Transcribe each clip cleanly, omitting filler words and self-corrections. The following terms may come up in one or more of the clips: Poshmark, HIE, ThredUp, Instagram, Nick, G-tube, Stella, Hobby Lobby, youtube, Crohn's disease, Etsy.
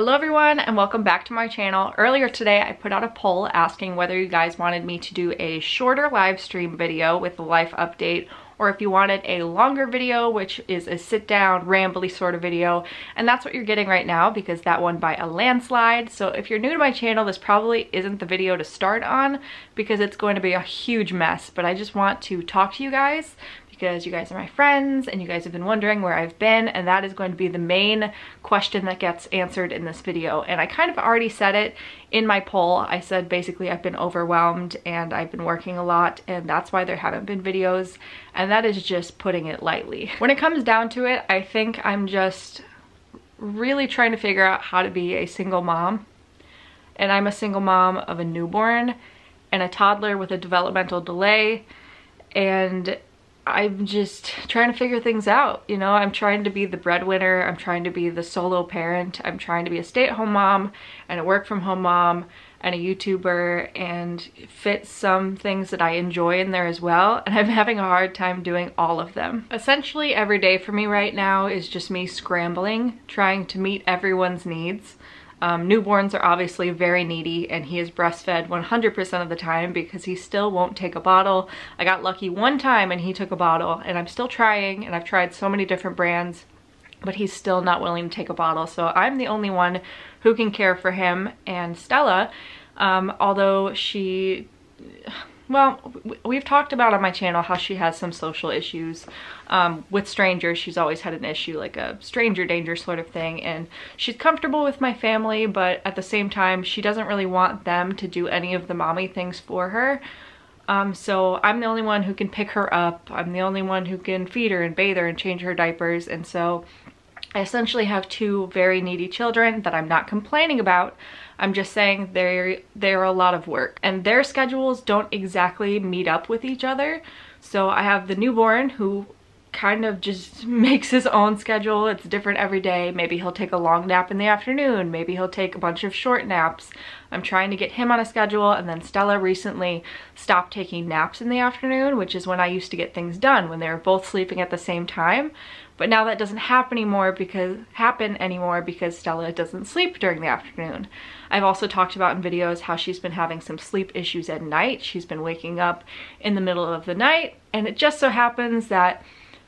Hello everyone and welcome back to my channel. Earlier today I put out a poll asking whether you guys wanted me to do a shorter live stream video with a life update or if you wanted a longer video which is a sit down rambly sort of video, and that's what you're getting right now because that won by a landslide. So if you're new to my channel, this probably isn't the video to start on because it's going to be a huge mess, but I just want to talk to you guys because you guys are my friends and you guys have been wondering where I've been, and that is going to be the main question that gets answered in this video. And I kind of already said it in my poll. I said basically I've been overwhelmed and I've been working a lot and that's why there haven't been videos, and that is just putting it lightly. When it comes down to it, I think I'm just really trying to figure out how to be a single mom, and I'm a single mom of a newborn and a toddler with a developmental delay, and I'm just trying to figure things out, you know? I'm trying to be the breadwinner, I'm trying to be the solo parent, I'm trying to be a stay-at-home mom and a work-from-home mom and a YouTuber and fit some things that I enjoy in there as well, and I'm having a hard time doing all of them. Essentially every day for me right now is just me scrambling, trying to meet everyone's needs. Newborns are obviously very needy, and he is breastfed 100% of the time because he still won't take a bottle. I got lucky one time and he took a bottle, and I'm still trying, and I've tried so many different brands, but he's still not willing to take a bottle. So I'm the only one who can care for him. And Stella, although she, well, we've talked about on my channel how she has some social issues with strangers. She's always had an issue, like a stranger danger sort of thing, and she's comfortable with my family, but at the same time she doesn't really want them to do any of the mommy things for her. So I'm the only one who can pick her up, I'm the only one who can feed her and bathe her and change her diapers, and so I essentially have two very needy children that I'm not complaining about. I'm just saying they're a lot of work, and their schedules don't exactly meet up with each other. So I have the newborn who kind of just makes his own schedule. It's different every day. Maybe he'll take a long nap in the afternoon, maybe he'll take a bunch of short naps. I'm trying to get him on a schedule, and then Stella recently stopped taking naps in the afternoon, which is when I used to get things done, when they were both sleeping at the same time. But now that doesn't happen anymore because Stella doesn't sleep during the afternoon. I've also talked about in videos how she's been having some sleep issues at night. She's been waking up in the middle of the night, and it just so happens that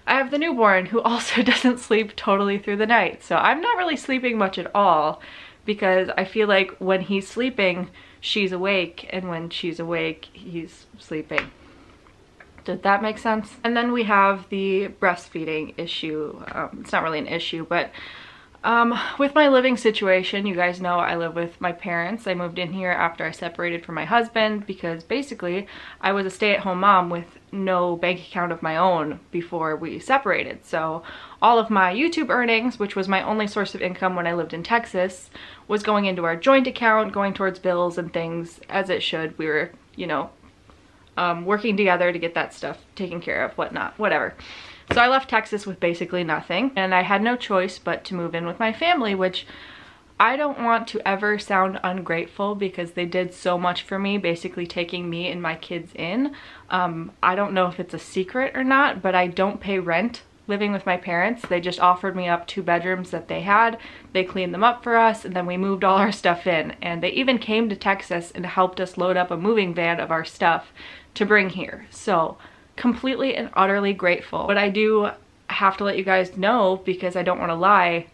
I have the newborn who also doesn't sleep totally through the night. So I'm not really sleeping much at all because I feel like when he's sleeping, she's awake, and when she's awake, he's sleeping. Did that make sense? And then we have the breastfeeding issue. It's not really an issue, but with my living situation, you guys know I live with my parents. I moved in here after I separated from my husband because basically I was a stay-at-home mom with no bank account of my own before we separated. So all of my YouTube earnings, which was my only source of income when I lived in Texas, was going into our joint account, going towards bills and things, as it should. We were, you know, working together to get that stuff taken care of, whatnot, whatever. So I left Texas with basically nothing, and I had no choice but to move in with my family, which I don't want to ever sound ungrateful because they did so much for me, basically taking me and my kids in. I don't know if it's a secret or not, but I don't pay rent living with my parents. They just offered me up two bedrooms that they had, they cleaned them up for us, and then we moved all our stuff in. And they even came to Texas and helped us load up a moving van of our stuff to bring here. So completely and utterly grateful. But I do have to let you guys know, because I don't want to lie,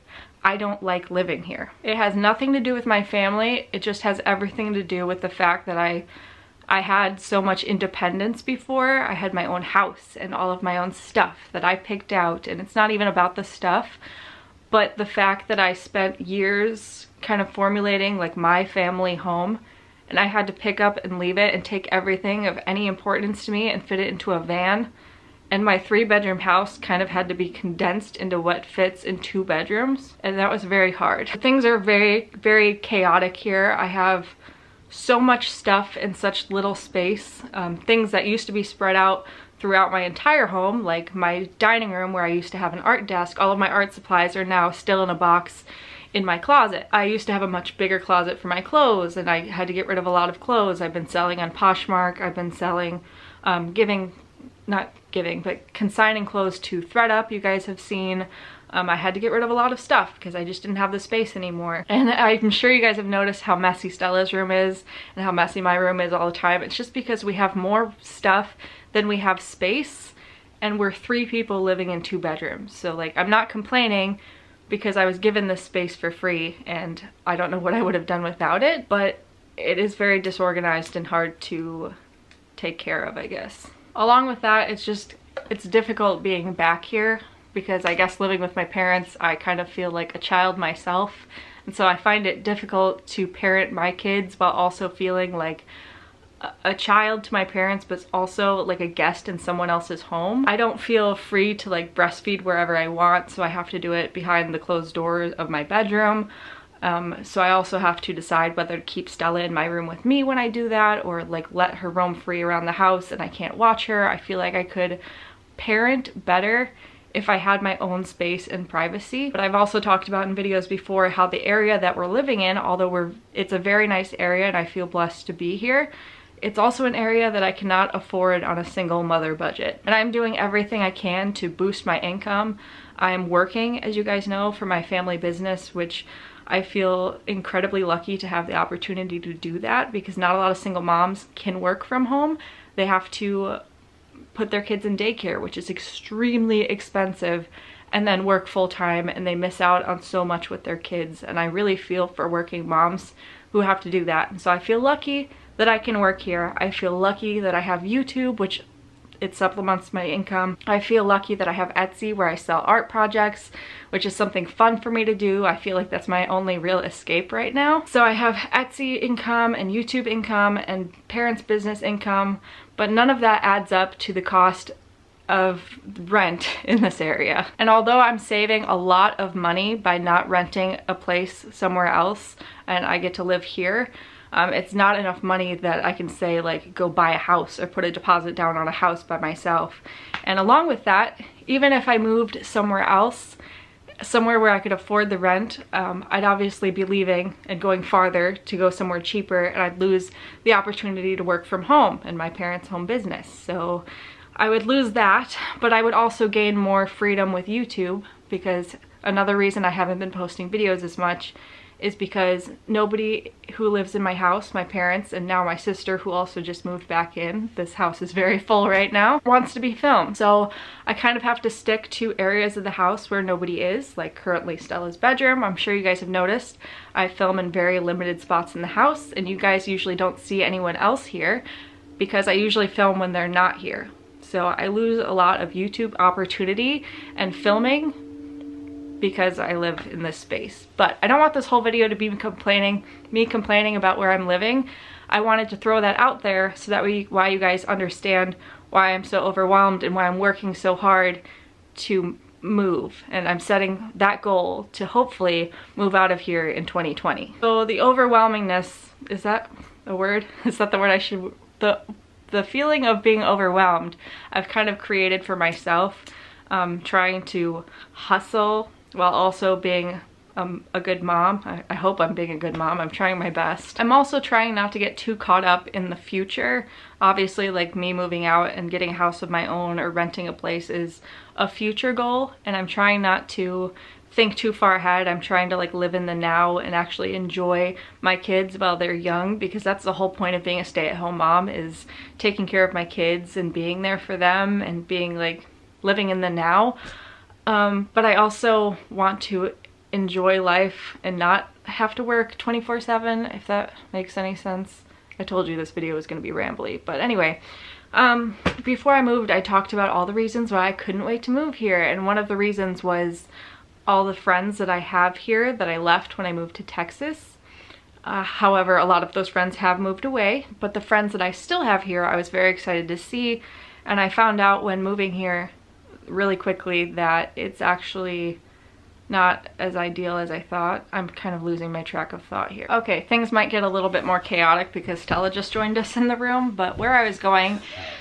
I don't like living here. It has nothing to do with my family, it just has everything to do with the fact that I had so much independence before. I had my own house and all of my own stuff that I picked out, and it's not even about the stuff, but the fact that I spent years kind of formulating like my family home, and I had to pick up and leave it and take everything of any importance to me and fit it into a van. And my 3-bedroom house kind of had to be condensed into what fits in 2 bedrooms, and that was very hard. Things are very, very chaotic here. I have so much stuff in such little space. Things that used to be spread out throughout my entire home, like my dining room where I used to have an art desk, all of my art supplies are now still in a box in my closet. I used to have a much bigger closet for my clothes, and I had to get rid of a lot of clothes. I've been selling on Poshmark, I've been selling, consigning clothes to ThredUp. You guys have seen I had to get rid of a lot of stuff because I just didn't have the space anymore. And I'm sure you guys have noticed how messy Stella's room is and how messy my room is all the time. It's just because we have more stuff than we have space, and we're 3 people living in 2 bedrooms. So like, I'm not complaining because I was given this space for free and I don't know what I would have done without it, but it is very disorganized and hard to take care of, I guess. Along with that, it's difficult being back here because I guess living with my parents, I kind of feel like a child myself. And so I find it difficult to parent my kids while also feeling like a child to my parents, but also like a guest in someone else's home. I don't feel free to like breastfeed wherever I want, so I have to do it behind the closed doors of my bedroom. So I also have to decide whether to keep Stella in my room with me when I do that, or like let her roam free around the house and I can't watch her. I feel like I could parent better if I had my own space and privacy. But I've also talked about in videos before how the area that we're living in, although it's a very nice area and I feel blessed to be here, it's also an area that I cannot afford on a single mother budget. And I'm doing everything I can to boost my income. I'm working, as you guys know, for my family business, which I feel incredibly lucky to have the opportunity to do that, because not a lot of single moms can work from home. They have to put their kids in daycare, which is extremely expensive, and then work full-time, and they miss out on so much with their kids. And I really feel for working moms who have to do that. And so I feel lucky that I can work here. I feel lucky that I have YouTube, which it supplements my income. I feel lucky that I have Etsy, where I sell art projects, which is something fun for me to do. I feel like that's my only real escape right now. So I have Etsy income and YouTube income and parents' business income, but none of that adds up to the cost of rent in this area. And although I'm saving a lot of money by not renting a place somewhere else and I get to live here, it's not enough money that I can say like go buy a house or put a deposit down on a house by myself. And along with that, even if I moved somewhere else, somewhere where I could afford the rent, I'd obviously be leaving and going farther to go somewhere cheaper, and I'd lose the opportunity to work from home and my parents' home business. So I would lose that, but I would also gain more freedom with YouTube, because another reason I haven't been posting videos as much is because nobody who lives in my house, my parents, and now my sister, who also just moved back in, this house is very full right now, wants to be filmed. So I kind of have to stick to areas of the house where nobody is, like currently Stella's bedroom. I'm sure you guys have noticed I film in very limited spots in the house, and you guys usually don't see anyone else here because I usually film when they're not here. So I lose a lot of YouTube opportunity and filming because I live in this space. But I don't want this whole video to be me complaining about where I'm living. I wanted to throw that out there so that why you guys understand why I'm so overwhelmed and why I'm working so hard to move, and I'm setting that goal to hopefully move out of here in 2020. So the overwhelmingness, is that a word? Is that the word I should, the feeling of being overwhelmed I've kind of created for myself, trying to hustle while also being a good mom. I hope I'm being a good mom. I'm trying my best. I'm also trying not to get too caught up in the future. Obviously, like me moving out and getting a house of my own or renting a place is a future goal, and I'm trying not to think too far ahead. I'm trying to like live in the now and actually enjoy my kids while they're young, because that's the whole point of being a stay-at-home mom, is taking care of my kids and being there for them and being like living in the now. But I also want to enjoy life and not have to work 24/7, if that makes any sense. I told you this video was going to be rambly, but anyway, before I moved, I talked about all the reasons why I couldn't wait to move here, and one of the reasons was all the friends that I have here that I left when I moved to Texas. However, a lot of those friends have moved away, but the friends that I still have here, I was very excited to see, and I found out when moving here really quickly that it's actually not as ideal as I thought. I'm kind of losing my track of thought here. Okay, things might get a little bit more chaotic because Stella just joined us in the room, but where I was going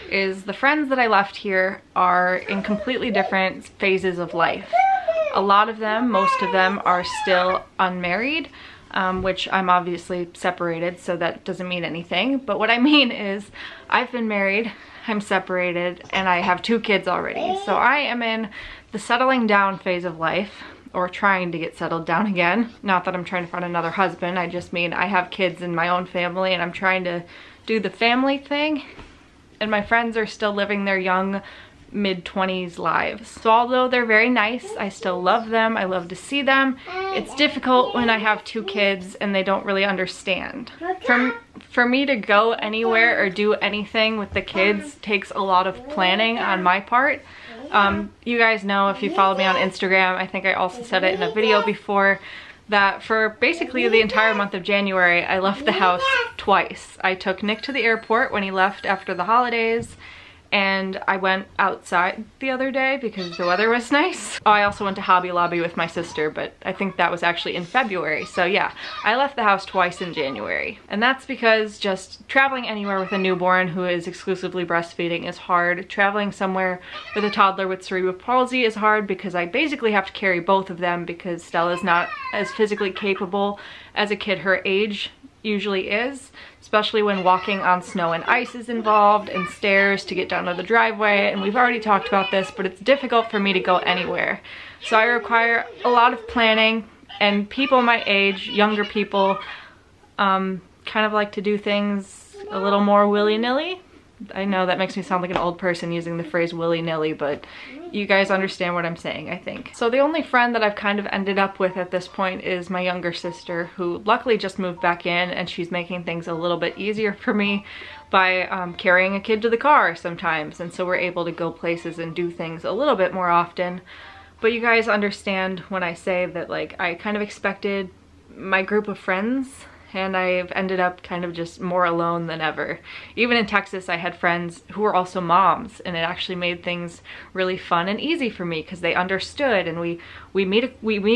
is the friends that I left here are in completely different phases of life. A lot of them, most of them, are still unmarried, which I'm obviously separated, so that doesn't mean anything. But what I mean is I've been married I'm separated, and I have 2 kids already. So I am in the settling down phase of life, or trying to get settled down again. Not that I'm trying to find another husband, I just mean I have kids in my own family and I'm trying to do the family thing. And my friends are still living their young mid-20s lives. So although they're very nice, I still love them, I love to see them. It's difficult when I have 2 kids and they don't really understand. For me to go anywhere or do anything with the kids takes a lot of planning on my part. You guys know, if you follow me on Instagram, I think I also said it in a video before, that for basically the entire month of January, I left the house twice. I took Nick to the airport when he left after the holidays, and I went outside the other day because the weather was nice. Oh, I also went to Hobby Lobby with my sister, but I think that was actually in February. So yeah, I left the house twice in January. And that's because just traveling anywhere with a newborn who is exclusively breastfeeding is hard. Traveling somewhere with a toddler with cerebral palsy is hard because I basically have to carry both of them because Stella's not as physically capable as a kid her age usually is, especially when walking on snow and ice is involved, and stairs to get down to the driveway. And we've already talked about this, but it's difficult for me to go anywhere. So I require a lot of planning, and people my age, younger people, kind of like to do things a little more willy-nilly. I know that makes me sound like an old person using the phrase willy-nilly, but you guys understand what I'm saying, I think. So the only friend that I've kind of ended up with at this point is my younger sister, who luckily just moved back in, and she's making things a little bit easier for me by carrying a kid to the car sometimes, and so we're able to go places and do things a little bit more often. But you guys understand when I say that, like, I kind of expected my group of friends, and I've ended up kind of just more alone than ever. Even in Texas, I had friends who were also moms, and it actually made things really fun and easy for me because they understood, and we meet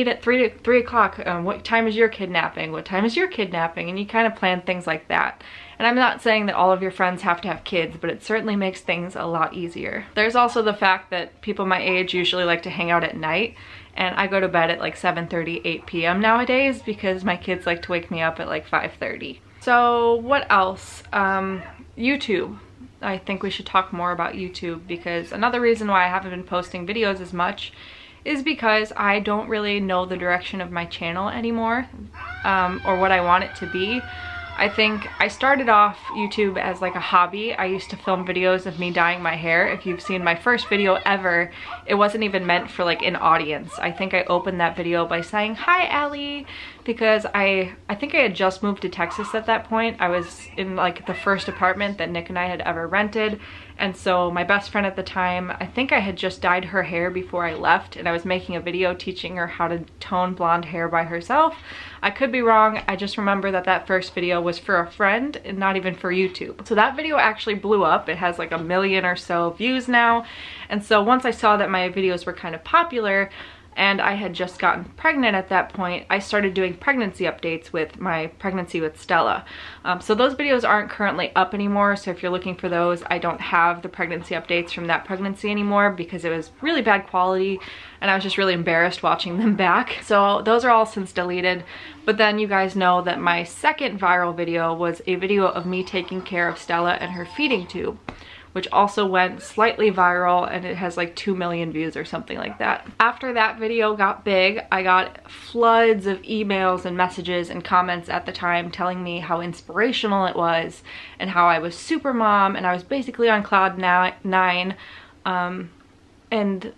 at 3 o'clock. What time is your kid napping? What time is your kid napping? And you kind of plan things like that. And I'm not saying that all of your friends have to have kids, but it certainly makes things a lot easier. There's also the fact that people my age usually like to hang out at night, and I go to bed at like 7:30, 8 p.m. nowadays because my kids like to wake me up at like 5:30. So what else? YouTube. I think we should talk more about YouTube, because another reason why I haven't been posting videos as much is because I don't really know the direction of my channel anymore, or what I want it to be. I think I started off YouTube as like a hobby. I used to film videos of me dyeing my hair. If you've seen my first video ever, it wasn't even meant for like an audience. I think I opened that video by saying, "Hi, Allie," because I think I had just moved to Texas at that point. I was in like the first apartment that Nick and I had ever rented. And so my best friend at the time, I think I had just dyed her hair before I left, and I was making a video teaching her how to tone blonde hair by herself. I could be wrong. I just remember that that first video was for a friend and not even for YouTube. So that video actually blew up. It has like 1 million or so views now. And so once I saw that my videos were kind of popular, and I had just gotten pregnant at that point, I started doing pregnancy updates with my pregnancy with Stella. So those videos aren't currently up anymore, so if you're looking for those, I don't have the pregnancy updates from that pregnancy anymore because it was really bad quality, and I was just really embarrassed watching them back. So those are all since deleted. But then you guys know that my second viral video was a video of me taking care of Stella and her feeding tube, which also went slightly viral, and it has like 2 million views or something like that. After that video got big, I got floods of emails and messages and comments at the time telling me how inspirational it was and how I was super mom and I was basically on cloud nine. And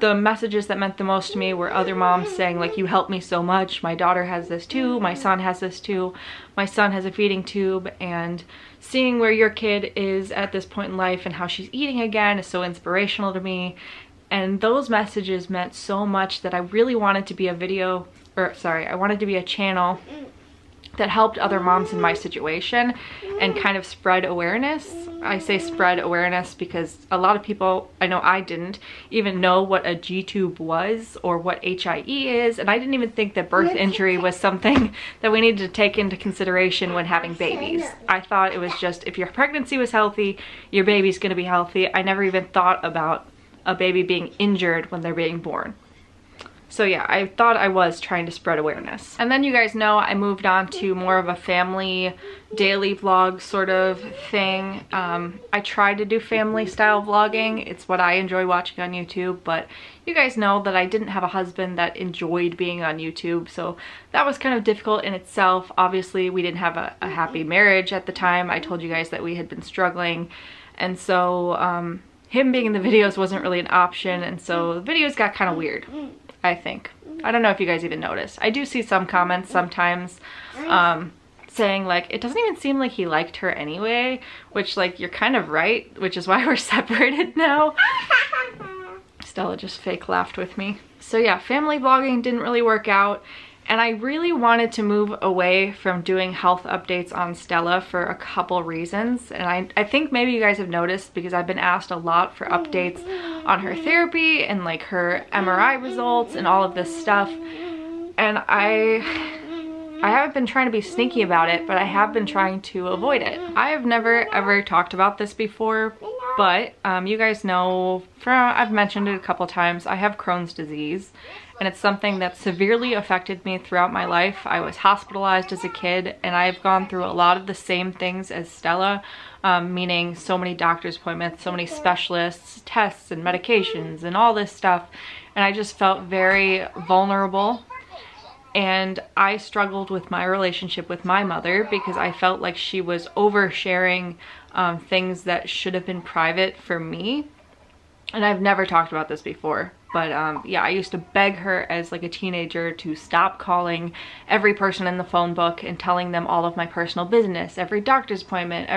the messages that meant the most to me were other moms saying, like, "You helped me so much. My daughter has this too. My son has this too. My son has a feeding tube." And seeing where your kid is at this point in life and how she's eating again is so inspirational to me. And those messages meant so much that I really wanted to be a video, or sorry, I wanted to be a channel that helped other moms in my situation and kind of spread awareness. I say spread awareness because a lot of people, I know I didn't even know what a G-tube was or what HIE is, and I didn't even think that birth injury was something that we needed to take into consideration when having babies. I thought it was just if your pregnancy was healthy, your baby's gonna be healthy. I never even thought about a baby being injured when they're being born. So yeah, I thought I was trying to spread awareness. And then you guys know I moved on to more of a family daily vlog sort of thing. I try to do family style vlogging. It's what I enjoy watching on YouTube, but you guys know that I didn't have a husband that enjoyed being on YouTube, so that was kind of difficult in itself. Obviously, we didn't have a happy marriage at the time. I told you guys that we had been struggling, and so him being in the videos wasn't really an option, and so the videos got kind of weird, I think. I don't know if you guys even noticed. I do see some comments sometimes saying like, it doesn't even seem like he liked her anyway, which like, you're kind of right, which is why we're separated now. Stella just fake laughed with me. So yeah, family vlogging didn't really work out. And I really wanted to move away from doing health updates on Stella for a couple reasons. And I think maybe you guys have noticed, because I've been asked a lot for updates on her therapy and like her MRI results and all of this stuff. And I haven't been trying to be sneaky about it, but I have been trying to avoid it. I have never ever talked about this before, but you guys know, I've mentioned it a couple times, I have Crohn's disease. And it's something that severely affected me throughout my life. I was hospitalized as a kid, and I've gone through a lot of the same things as Stella, meaning so many doctor's appointments, so many specialists, tests and medications and all this stuff. And I just felt very vulnerable. And I struggled with my relationship with my mother because I felt like she was oversharing things that should have been private for me. And I've never talked about this before. But yeah, I used to beg her as like a teenager to stop calling every person in the phone book and telling them all of my personal business, every doctor's appointment,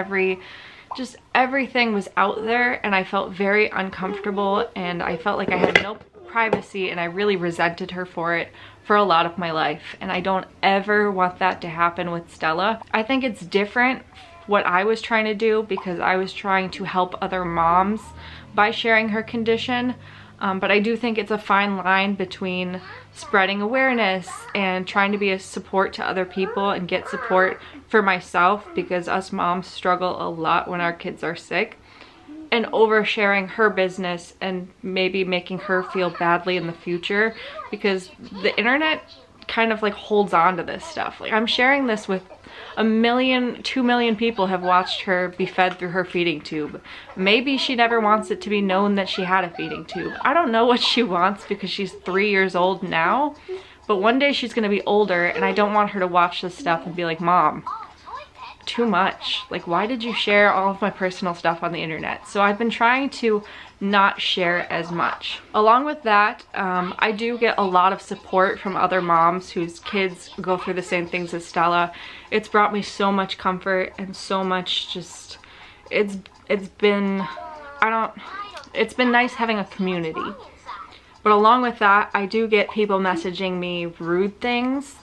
just everything was out there, and I felt very uncomfortable, and I felt like I had no privacy, and I really resented her for it for a lot of my life. And I don't ever want that to happen with Stella. I think it's different what I was trying to do, because I was trying to help other moms by sharing her condition. But I do think it's a fine line between spreading awareness and trying to be a support to other people and get support for myself, because us moms struggle a lot when our kids are sick, and oversharing her business and maybe making her feel badly in the future, because the internet kind of like holds on to this stuff. Like, I'm sharing this with 2 million people have watched her be fed through her feeding tube. Maybe she never wants it to be known that she had a feeding tube. I don't know what she wants, because she's 3 years old now, but one day she's gonna be older, and I don't want her to watch this stuff and be like, Mom, too much. Like, why did you share all of my personal stuff on the internet? So I've been trying to not share as much. Along with that, I do get a lot of support from other moms whose kids go through the same things as Stella. It's brought me so much comfort and so much just, it's been nice having a community. But along with that, I do get people messaging me rude things.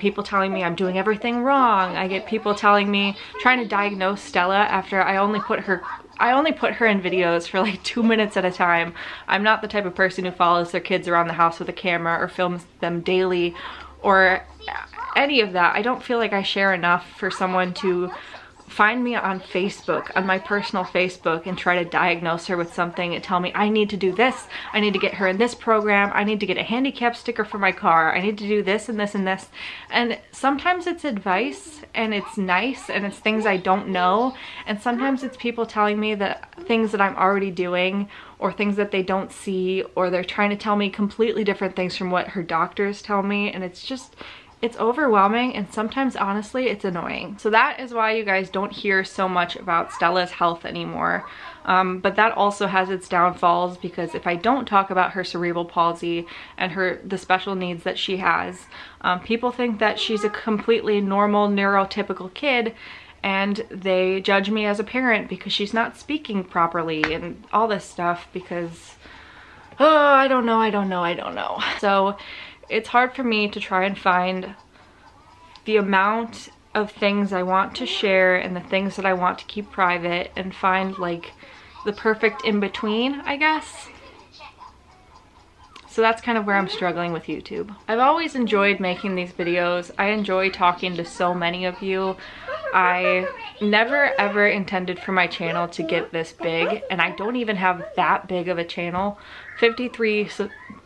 People telling me I'm doing everything wrong. I get people telling me, trying to diagnose Stella after I only put her in videos for like 2 minutes at a time. I'm not the type of person who follows their kids around the house with a camera or films them daily or any of that. I don't feel like I share enough for someone to find me on Facebook, on my personal Facebook, and try to diagnose her with something and tell me I need to do this, I need to get her in this program, I need to get a handicap sticker for my car, I need to do this and this and this. And sometimes it's advice, and it's nice, and it's things I don't know, and sometimes it's people telling me that things that I'm already doing, or things that they don't see, or they're trying to tell me completely different things from what her doctors tell me, and it's just, it's overwhelming, and sometimes, honestly, it's annoying. So that is why you guys don't hear so much about Stella's health anymore. But that also has its downfalls, because if I don't talk about her cerebral palsy and the special needs that she has, people think that she's a completely normal, neurotypical kid, and they judge me as a parent because she's not speaking properly and all this stuff because, oh, I don't know. So it's hard for me to try and find the amount of things I want to share and the things that I want to keep private, and find like the perfect in-between, I guess. So that's kind of where I'm struggling with YouTube. I've always enjoyed making these videos. I enjoy talking to so many of you. I never ever intended for my channel to get this big, and I don't even have that big of a channel. 53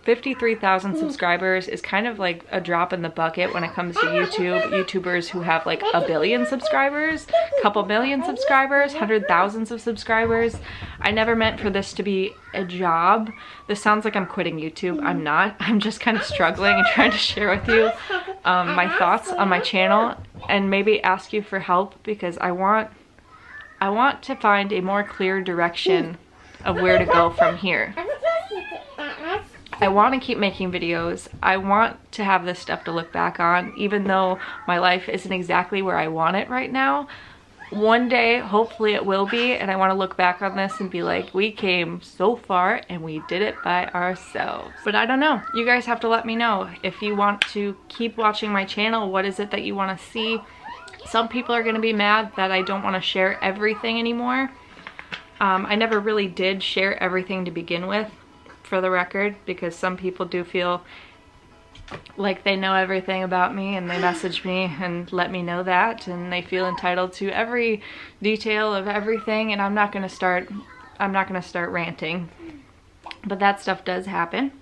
53,000 subscribers is kind of like a drop in the bucket when it comes to YouTube. YouTubers who have like a billion subscribers, a couple million subscribers, hundred thousands of subscribers. I never meant for this to be a job. This sounds like I'm quitting YouTube. I'm not. I'm just kind of struggling and trying to share with you my thoughts on my channel and maybe ask you for help, because I want to find a more clear direction of where to go from here. I want to keep making videos. I want to have this stuff to look back on, even though my life isn't exactly where I want it right now. One day, hopefully it will be, and I want to look back on this and be like, we came so far and we did it by ourselves. But I don't know. You guys have to let me know. If you want to keep watching my channel, what is it that you want to see? Some people are going to be mad that I don't want to share everything anymore. I never really did share everything to begin with, for the record, because some people do feel like they know everything about me and they message me and let me know that, and they feel entitled to every detail of everything, and I'm not gonna start ranting, but that stuff does happen.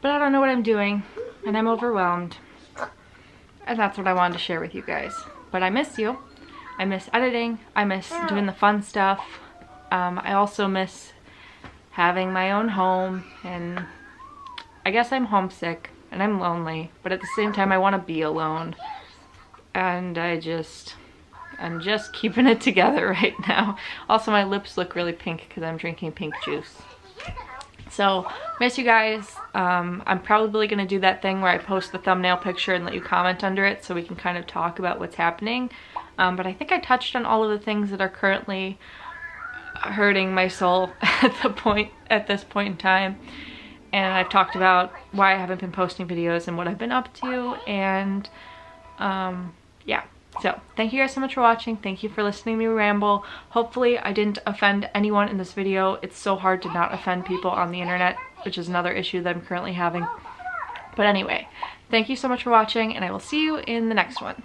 But I don't know what I'm doing, and I'm overwhelmed, and that's what I wanted to share with you guys. But I miss you. I miss editing. I miss doing the fun stuff. I also miss having my own home, and I guess I'm homesick and I'm lonely, but at the same time I want to be alone, and I'm just keeping it together right now. Also, my lips look really pink because I'm drinking pink juice. So miss you guys. I'm probably gonna do that thing where I post the thumbnail picture and let you comment under it so we can kind of talk about what's happening, but I think I touched on all of the things that are currently hurting my soul at this point in time, and I've talked about why I haven't been posting videos and what I've been up to, and yeah. So thank you guys so much for watching. Thank you for listening to me ramble. Hopefully I didn't offend anyone in this video. It's so hard to not offend people on the internet, which is another issue that I'm currently having. But anyway, thank you so much for watching, and I will see you in the next one.